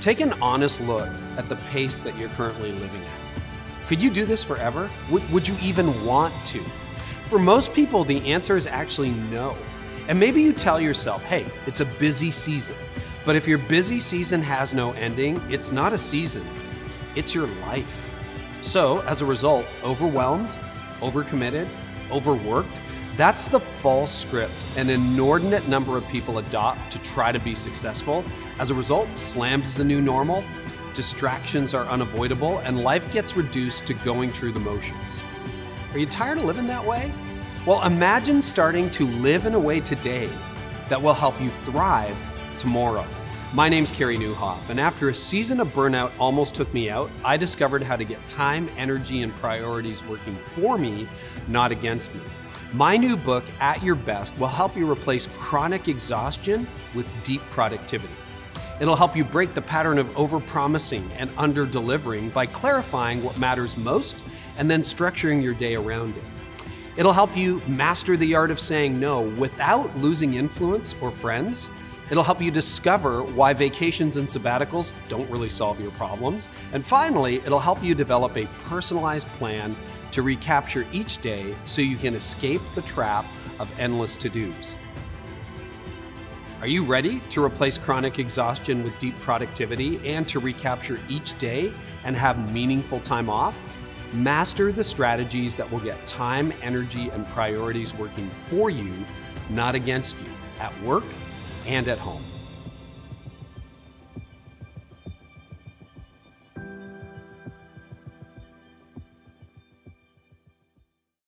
Take an honest look at the pace that you're currently living at. Could you do this forever? Would you even want to? For most people, the answer is actually no. And maybe you tell yourself, hey, it's a busy season. But if your busy season has no ending, it's not a season, it's your life. So as a result, overwhelmed, overcommitted, overworked, that's the false script an inordinate number of people adopt to try to be successful. As a result, slammed is the new normal, distractions are unavoidable, and life gets reduced to going through the motions. Are you tired of living that way? Well, imagine starting to live in a way today that will help you thrive tomorrow. My name's Carey Nieuwhof, and after a season of burnout almost took me out, I discovered how to get time, energy, and priorities working for me, not against me. My new book, At Your Best, will help you replace chronic exhaustion with deep productivity. It'll help you break the pattern of overpromising and under-delivering by clarifying what matters most and then structuring your day around it. It'll help you master the art of saying no without losing influence or friends. It'll help you discover why vacations and sabbaticals don't really solve your problems. And finally, it'll help you develop a personalized plan to recapture each day so you can escape the trap of endless to-dos. Are you ready to replace chronic exhaustion with deep productivity and to recapture each day and have meaningful time off? Master the strategies that will get time, energy, and priorities working for you, not against you, at work and at home.